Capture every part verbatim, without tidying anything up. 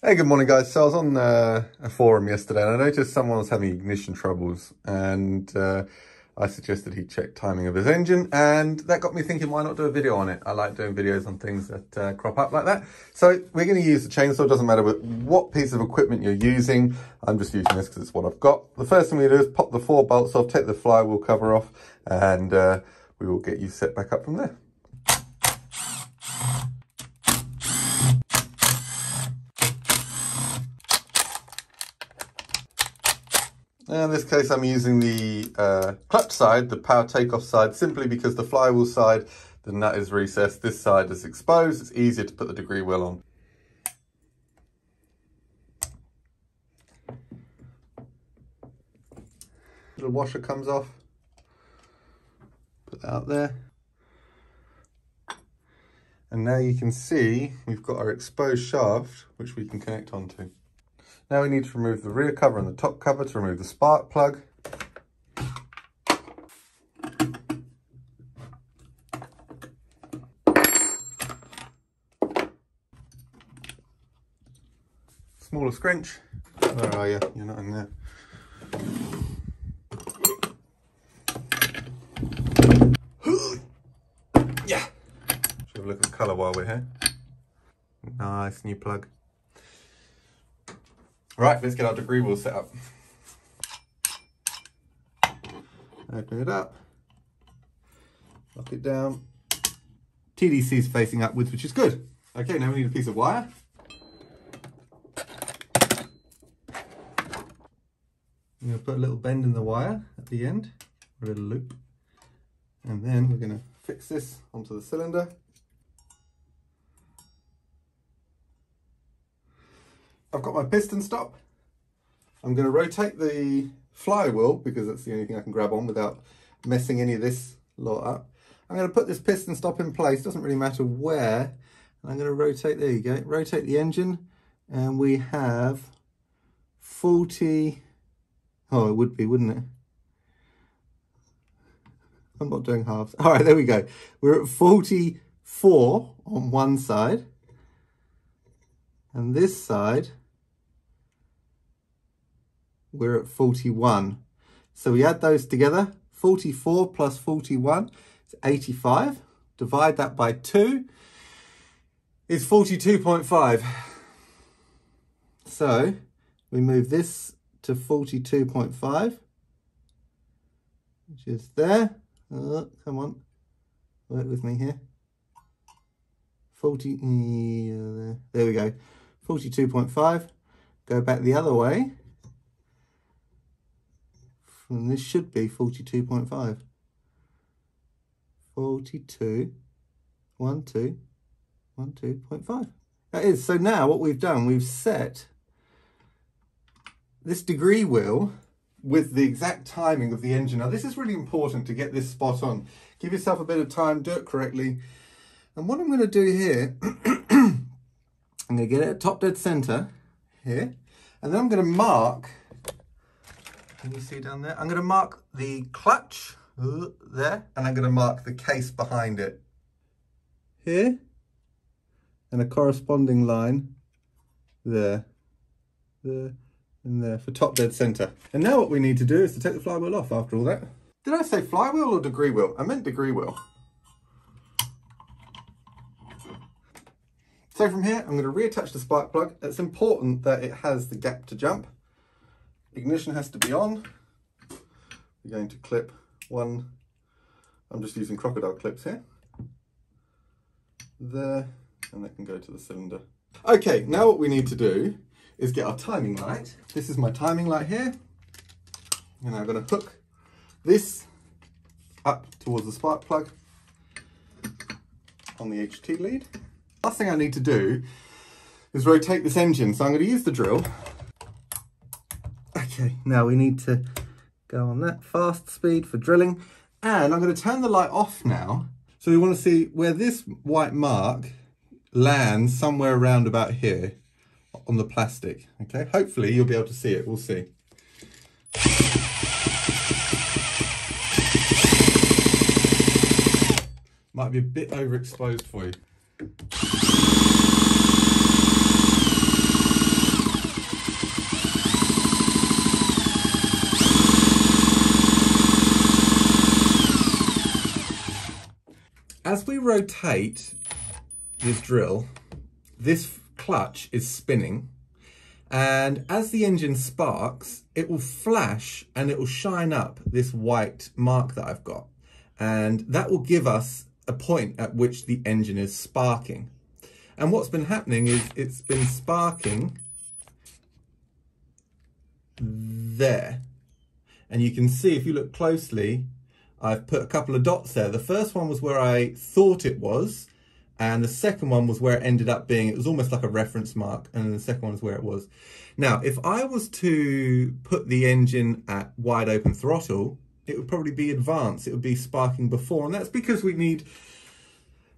Hey, good morning, guys. So I was on uh, a forum yesterday and I noticed someone was having ignition troubles, and uh, I suggested he check timing of his engine, and that got me thinking, why not do a video on it? I like doing videos on things that uh, crop up like that. So we're going to use a chainsaw. It doesn't matter what piece of equipment you're using. I'm just using this because it's what I've got. The first thing we do is pop the four bolts off, take the flywheel cover off, and uh, we will get you set back up from there. Now in this case, I'm using the uh, clutch side, the power takeoff side, simply because the flywheel side, the nut is recessed, this side is exposed. It's easier to put the degree wheel on. Little washer comes off. Put that out there. And now you can see we've got our exposed shaft, which we can connect onto. Now we need to remove the rear cover and the top cover to remove the spark plug. Smaller scrunch. Where are you? You're not in there. Yeah. Should have a look at colour while we're here. Nice new plug. Right, let's get our degree wheel set up. Open it up, lock it down. T D C is facing upwards, which is good. Okay, now we need a piece of wire. I'm gonna put a little bend in the wire at the end, a little loop. And then we're gonna fix this onto the cylinder. I've got my piston stop. I'm going to rotate the flywheel because that's the only thing I can grab on without messing any of this lot up. I'm going to put this piston stop in place, doesn't really matter where. I'm going to rotate, there you go, rotate the engine, and we have forty, oh, it would be, wouldn't it? I'm not doing halves. All right, there we go. We're at forty-four on one side. And this side, we're at forty-one. So we add those together, forty-four plus forty-one is eighty-five. Divide that by two is forty-two point five. So we move this to forty-two point five, which is there. Oh, come on, work with me here. forty, yeah, there we go. forty-two point five, go back the other way, and this should be forty-two point five. forty-two, one, two, one, two point five. That is, so now what we've done, we've set this degree wheel with the exact timing of the engine. Now this is really important to get this spot on. Give yourself a bit of time, do it correctly. And what I'm going to do here, I'm going to get it at top dead centre here, and then I'm going to mark, can you see down there? I'm going to mark the clutch uh, there, and I'm going to mark the case behind it here, and a corresponding line there, there, and there for top dead centre. And now what we need to do is to take the flywheel off after all that. Did I say flywheel or degree wheel? I meant degree wheel. So from here, I'm going to reattach the spark plug. It's important that it has the gap to jump. Ignition has to be on. We're going to clip one. I'm just using crocodile clips here. There, and that can go to the cylinder. Okay, now what we need to do is get our timing light. This is my timing light here. And I'm going to hook this up towards the spark plug on the H T lead. Last thing I need to do is rotate this engine, so I'm going to use the drill. Okay, now we need to go on that fast speed for drilling, and I'm going to turn the light off now. So we want to see where this white mark lands, somewhere around about here on the plastic. Okay, hopefully you'll be able to see it, we'll see. Might be a bit overexposed for you. rotate this drill, this clutch is spinning, and as the engine sparks, it will flash and it will shine up this white mark that I've got. And that will give us a point at which the engine is sparking. And what's been happening is it's been sparking there. And you can see, if you look closely, I've put a couple of dots there. The first one was where I thought it was, and the second one was where it ended up being. It was almost like a reference mark, and then the second one is where it was. Now, if I was to put the engine at wide open throttle, it would probably be advanced. It would be sparking before, and that's because we need...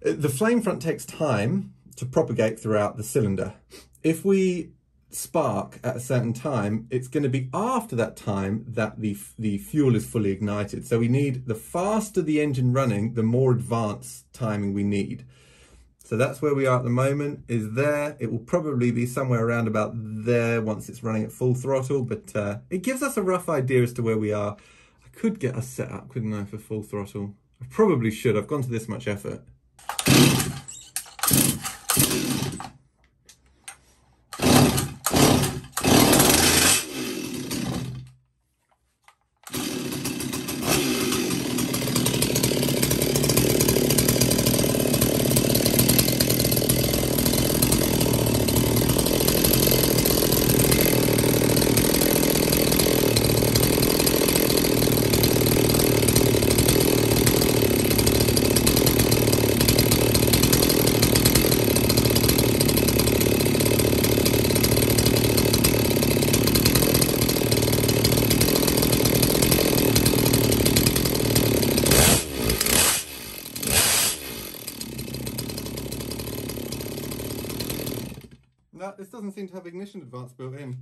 The flame front takes time to propagate throughout the cylinder. If we spark at a certain time, it's going to be after that time that the the fuel is fully ignited. So we need, the faster the engine running, the more advanced timing we need. So that's where we are at the moment, is there. It will probably be somewhere around about there once it's running at full throttle, but uh, it gives us a rough idea as to where we are. I could get us set up, couldn't I, for full throttle? I probably should. I've gone to this much effort. This doesn't seem to have ignition advance built in.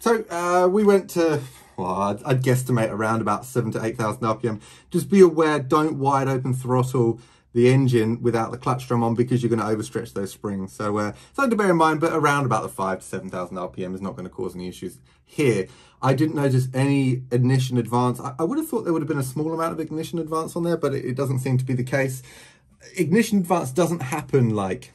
So uh, we went to, well, I'd, I'd guesstimate around about seven to eight thousand R P M. Just be aware, don't wide open throttle the engine without the clutch drum on, because you're going to overstretch those springs. So uh, something to bear in mind, but around about the five to seven thousand R P M is not going to cause any issues here. I didn't notice any ignition advance. I, I would have thought there would have been a small amount of ignition advance on there, but it, it doesn't seem to be the case. Ignition advance doesn't happen like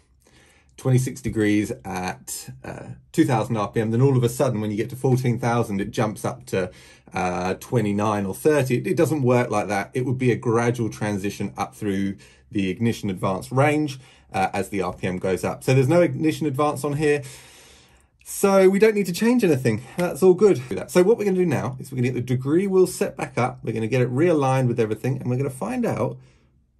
twenty-six degrees at uh, two thousand R P M, then all of a sudden when you get to fourteen thousand it jumps up to uh, twenty-nine or thirty. It, it doesn't work like that. It would be a gradual transition up through the ignition advance range uh, as the R P M goes up. So there's no ignition advance on here, so we don't need to change anything. That's all good. So what we're going to do now is we're going to get the degree wheel set back up, we're going to get it realigned with everything, and we're going to find out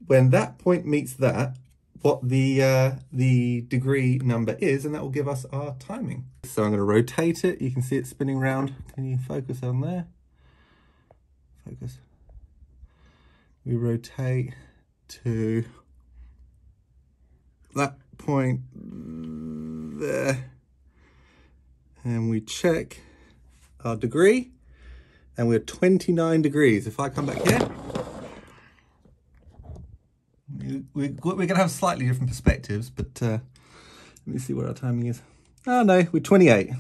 when that point meets that what the uh, the degree number is, and that will give us our timing. So I'm going to rotate it. You can see it spinning around. Can you focus on there? Focus. We rotate to that point there, and we check our degree, and we're twenty-nine degrees. If I come back here, We're going to have slightly different perspectives, but uh, let me see what our timing is. Oh no, we're twenty-eight.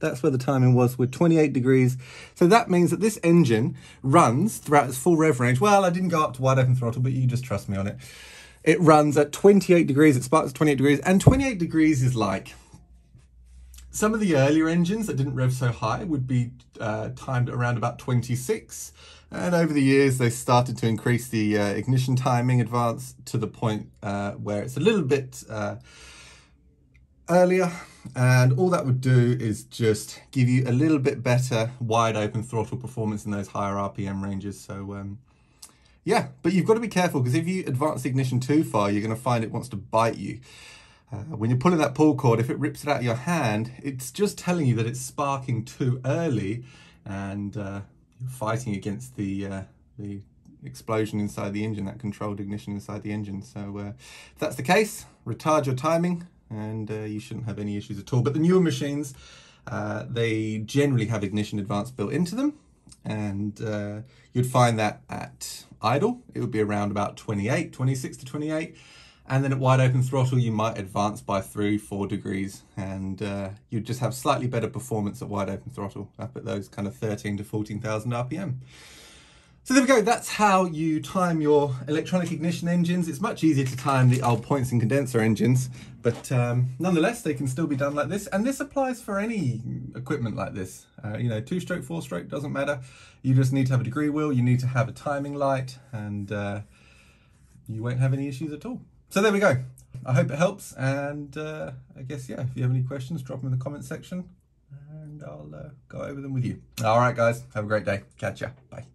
That's where the timing was. We're twenty-eight degrees. So that means that this engine runs throughout its full rev range. Well, I didn't go up to wide open throttle, but you just trust me on it. It runs at twenty-eight degrees. It sparks at twenty-eight degrees. And twenty-eight degrees is like... Some of the earlier engines that didn't rev so high would be uh, timed around about twenty-six. And over the years, they started to increase the uh, ignition timing advance to the point uh, where it's a little bit uh, earlier. And all that would do is just give you a little bit better wide open throttle performance in those higher R P M ranges. So um, yeah, but you've got to be careful, because if you advance the ignition too far, you're going to find it wants to bite you. Uh, when you're pulling that pull cord, if it rips it out of your hand, it's just telling you that it's sparking too early, and uh, you're fighting against the uh, the explosion inside the engine, that controlled ignition inside the engine. So uh, if that's the case, retard your timing, and uh, you shouldn't have any issues at all. But the newer machines, uh, they generally have ignition advance built into them, and uh, you'd find that at idle, it would be around about twenty-eight, twenty-six to twenty-eight. And then at wide open throttle, you might advance by three, four degrees, and uh, you'd just have slightly better performance at wide open throttle, up at those kind of thirteen to fourteen thousand R P M. So there we go, that's how you time your electronic ignition engines. It's much easier to time the old points and condenser engines, but um, nonetheless, they can still be done like this. And this applies for any equipment like this. Uh, you know, two stroke, four stroke, doesn't matter. You just need to have a degree wheel, you need to have a timing light, and uh, you won't have any issues at all. So there we go. I hope it helps. And uh, I guess, yeah, if you have any questions, drop them in the comment section and I'll uh, go over them with you. All right, guys, have a great day. Catch ya. Bye.